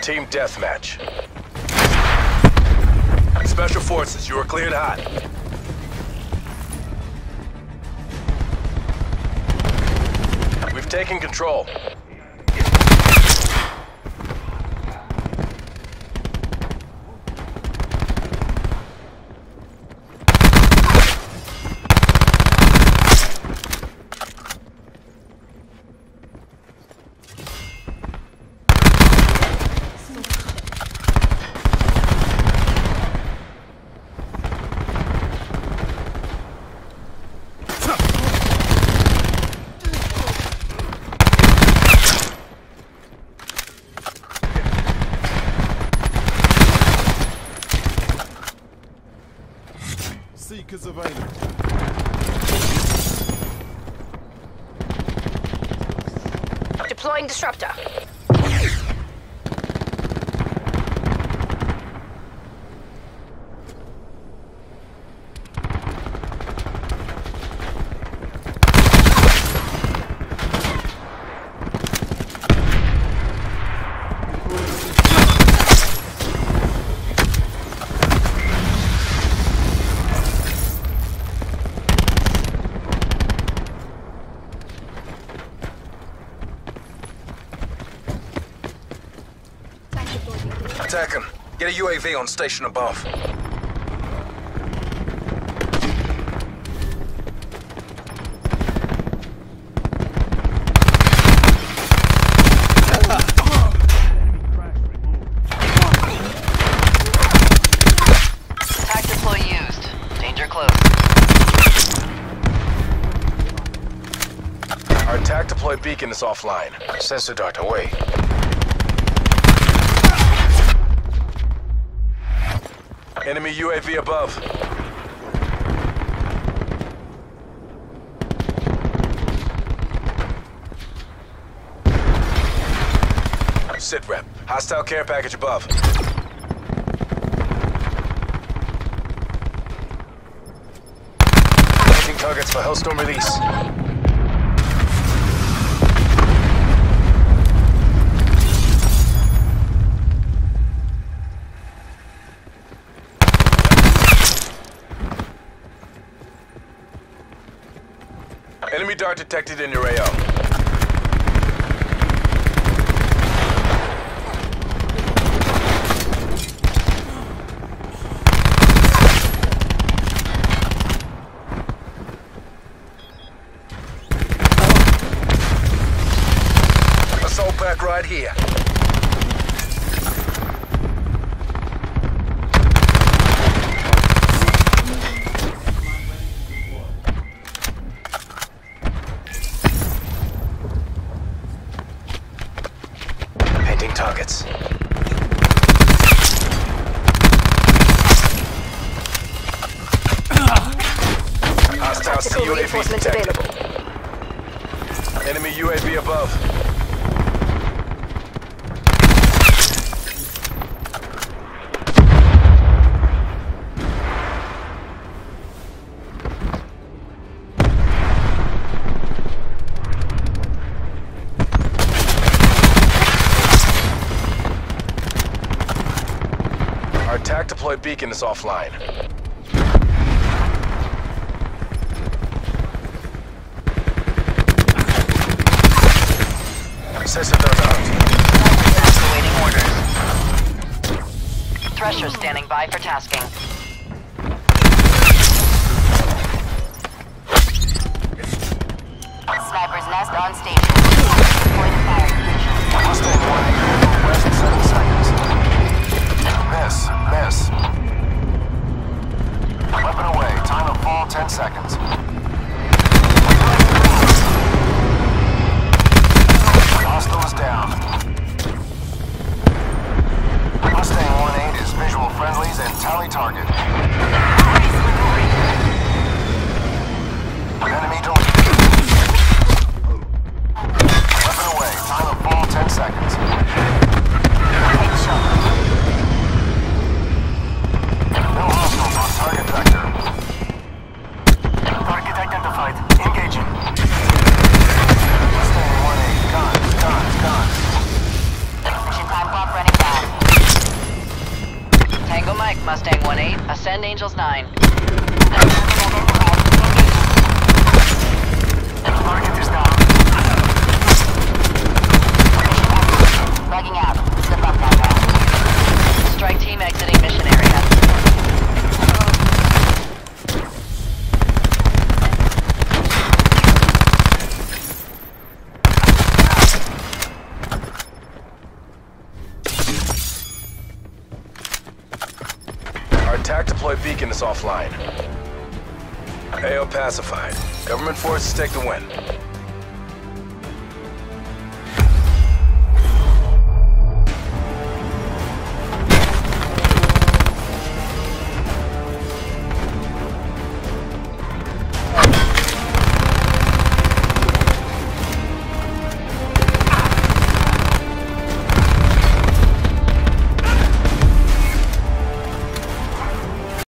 Team deathmatch. Special Forces, you are cleared hot. We've taken control. Seekers available. Deploying disruptor. Attack him. Get a UAV on station above. Attack deploy used. Danger close. Our attack deploy beacon is offline. Sensor dart away. Enemy UAV above. Sit rep. Hostile care package above. Taking targets for Hellstorm release. Enemy dart detected in your AO. Assault pack right here. Targets. Hostile UAV detected. Enemy UAV above. Our attack deploy beacon is offline. Sensor dart out. Awaiting orders. Thresher standing by for tasking. Sniper's nest on station. Point of fire. Hostile warning. West 7 seconds. Miss. Weapon away. Time of fall, 10 seconds. Hostile is down. Mustang 18 is visual friendlies and tally target. Enemy deployed. Weapon away. Time of fall, 10 seconds. Target vector. Target identified. Engaging. Mustang 18. Guns. Mission time clock running down. Ascend Angels 9. Target is down. Lagging out. Slip up now. Strike team exiting mission area. Beacon is offline. AO pacified. Government forces take the win.